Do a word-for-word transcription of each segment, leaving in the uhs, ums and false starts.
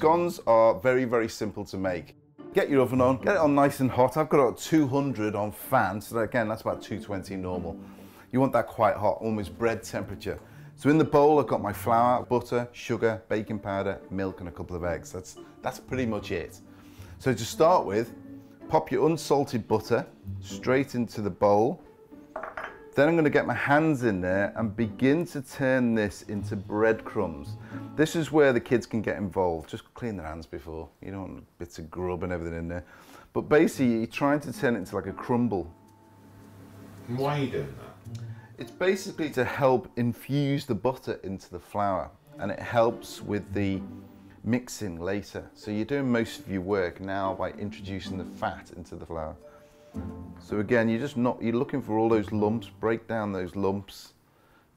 Scones are very, very simple to make. Get your oven on, get it on nice and hot. I've got it at two hundred on fan, so that, again, that's about two twenty normal. You want that quite hot, almost bread temperature. So in the bowl, I've got my flour, butter, sugar, baking powder, milk, and a couple of eggs. That's, that's pretty much it. So to start with, pop your unsalted butter straight into the bowl. Then I'm going to get my hands in there and begin to turn this into breadcrumbs. This is where the kids can get involved. Just clean their hands before. You don't want bits of grub and everything in there. But basically, you're trying to turn it into like a crumble. Why are you doing that? It's basically to help infuse the butter into the flour, and it helps with the mixing later. So you're doing most of your work now by introducing the fat into the flour. So again, you're just not, you're looking for all those lumps, break down those lumps.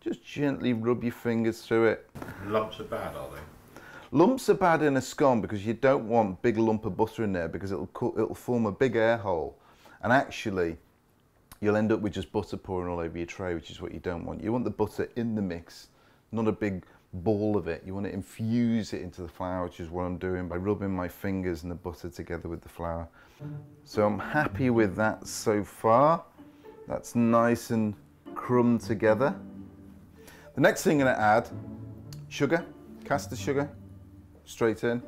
Just gently rub your fingers through it. Lumps are bad, are they? Lumps are bad in a scone because you don't want big lump of butter in there because it'll, it'll form a big air hole. And actually, you'll end up with just butter pouring all over your tray, which is what you don't want. You want the butter in the mix, not a big ball of it. You want to infuse it into the flour, which is what I'm doing by rubbing my fingers and the butter together with the flour. So I'm happy with that so far. That's nice and crumb together. The next thing I'm going to add, sugar, caster sugar, straight in.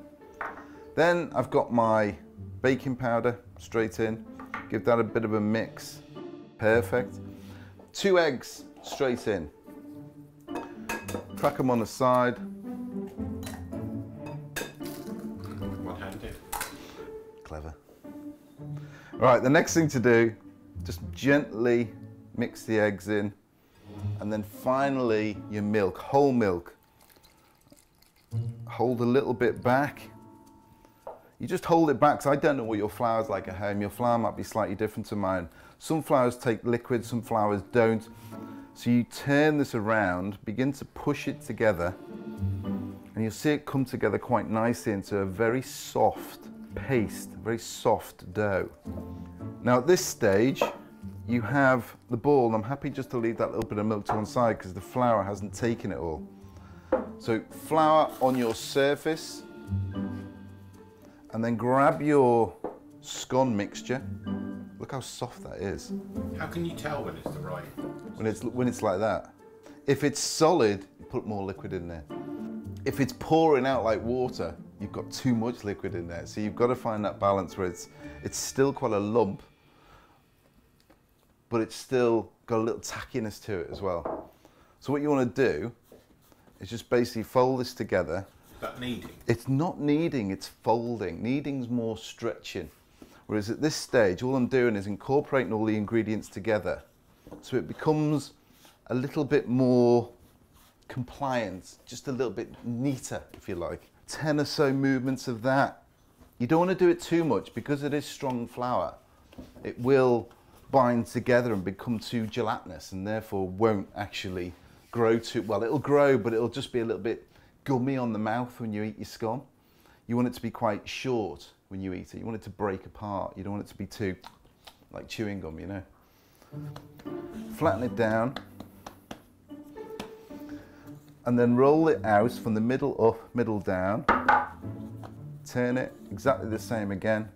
Then I've got my baking powder, straight in. Give that a bit of a mix. Perfect. Two eggs straight in. Crack them on the side. One-handed. Clever. All right, the next thing to do, just gently mix the eggs in. And then finally, your milk, whole milk. Hold a little bit back. You just hold it back, because I don't know what your flour's like at home. Your flour might be slightly different to mine. Some flours take liquid, some flours don't. So you turn this around, begin to push it together, and you'll see it come together quite nicely into a very soft paste, very soft dough. Now at this stage, you have the ball, and I'm happy just to leave that little bit of milk to one side because the flour hasn't taken it all. So flour on your surface, and then grab your scone mixture. Look how soft that is. How can you tell when it's the right? When it's, when it's like that. If it's solid, you put more liquid in there. If it's pouring out like water, you've got too much liquid in there. So you've got to find that balance where it's, it's still quite a lump, but it's still got a little tackiness to it as well. So what you want to do is just basically fold this together. Is that kneading? It's not kneading, it's folding. Kneading's more stretching. Whereas at this stage, all I'm doing is incorporating all the ingredients together so it becomes a little bit more compliant, just a little bit neater, if you like. Ten or so movements of that. You don't want to do it too much because it is strong flour. It will bind together and become too gelatinous and therefore won't actually grow too well. It'll grow, but it'll just be a little bit gummy on the mouth when you eat your scone. You want it to be quite short when you eat it. You want it to break apart. You don't want it to be too, like chewing gum, you know. Flatten it down. And then roll it out from the middle up, middle down. Turn it, exactly the same again.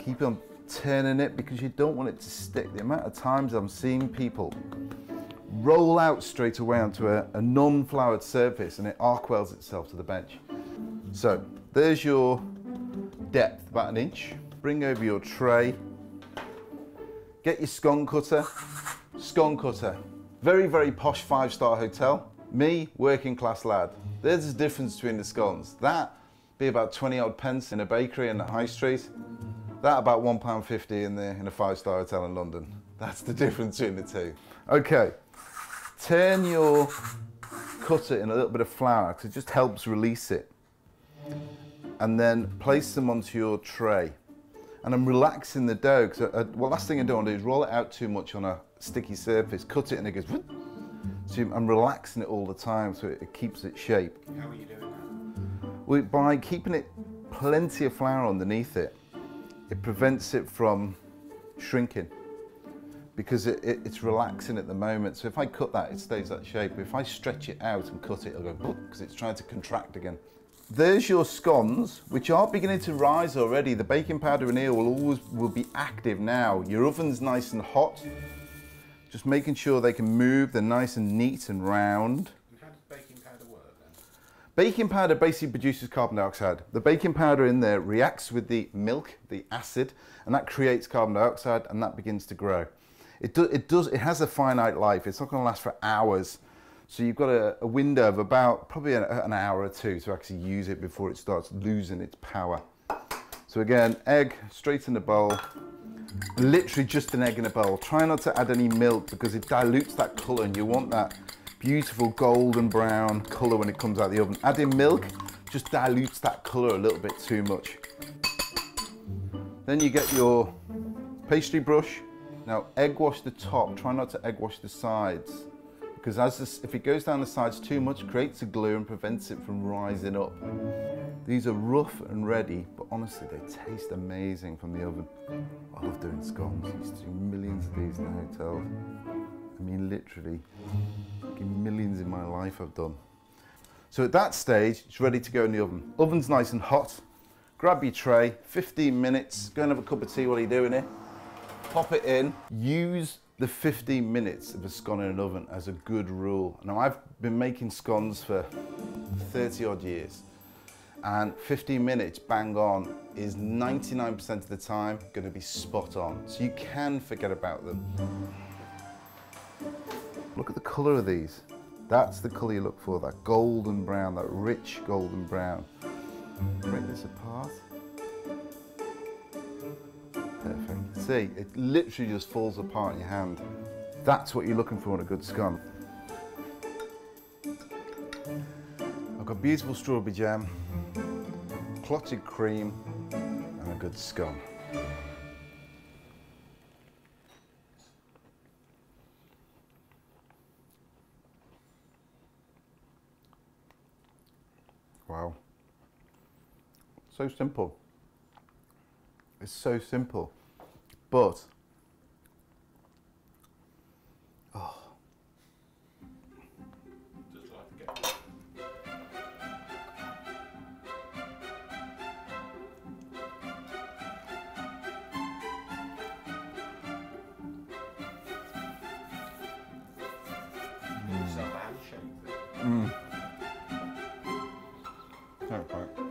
Keep on turning it because you don't want it to stick. The amount of times I'm seeing people roll out straight away onto a, a non-floured surface and it arc-welds itself to the bench. So there's your depth, about an inch. Bring over your tray. Get your scone cutter. Scone cutter. Very, very posh five-star hotel. Me, working class lad. There's the difference between the scones. That be about twenty odd pence in a bakery in the high street. That about one pound fifty in, the, in a five-star hotel in London. That's the difference between the two. Okay, turn your cutter in a little bit of flour because it just helps release it. And then place them onto your tray. And I'm relaxing the dough because well, last thing I don't want to do is roll it out too much on a sticky surface, cut it and it goes whoop. So I'm relaxing it all the time so it, it keeps its shape. How are you doing that? Well, by keeping it plenty of flour underneath it, it prevents it from shrinking because it, it, it's relaxing at the moment. So if I cut that, it stays that shape. But if I stretch it out and cut it, it'll go because it's trying to contract again. There's your scones, which are beginning to rise already. The baking powder in here will always will be active now. Your oven's nice and hot. Just making sure they can move. They're nice and neat and round. And how does baking powder work then? Baking powder basically produces carbon dioxide. The baking powder in there reacts with the milk, the acid, and that creates carbon dioxide, and that begins to grow. It, do, it, does, it has a finite life. It's not going to last for hours. So you've got a, a window of about probably an, an hour or two to actually use it before it starts losing its power. So again, egg straight in the bowl, literally just an egg in a bowl. Try not to add any milk because it dilutes that colour and you want that beautiful golden brown colour when it comes out of the oven. Adding milk just dilutes that colour a little bit too much. Then you get your pastry brush. Now egg wash the top, try not to egg wash the sides. Because as this, if it goes down the sides too much, it creates a glue and prevents it from rising up. These are rough and ready, but honestly, they taste amazing from the oven. I love doing scones. I used to do millions of these in the hotel. I mean, literally, millions in my life I've done. So at that stage, it's ready to go in the oven. Oven's nice and hot. Grab your tray, fifteen minutes. Go and have a cup of tea while you're doing it. Pop it in. Use the fifteen minutes of a scone in an oven as a good rule. Now I've been making scones for thirty odd years and fifteen minutes bang on is ninety-nine percent of the time going to be spot on. So you can forget about them. Look at the colour of these. That's the colour you look for, that golden brown, that rich golden brown. Break this apart. Perfect. See, it literally just falls apart in your hand. That's what you're looking for in a good scone. I've got beautiful strawberry jam, clotted cream, and a good scone. Wow. So simple. It's so simple, but oh. Just like to get... mm. Mm. Don't quite.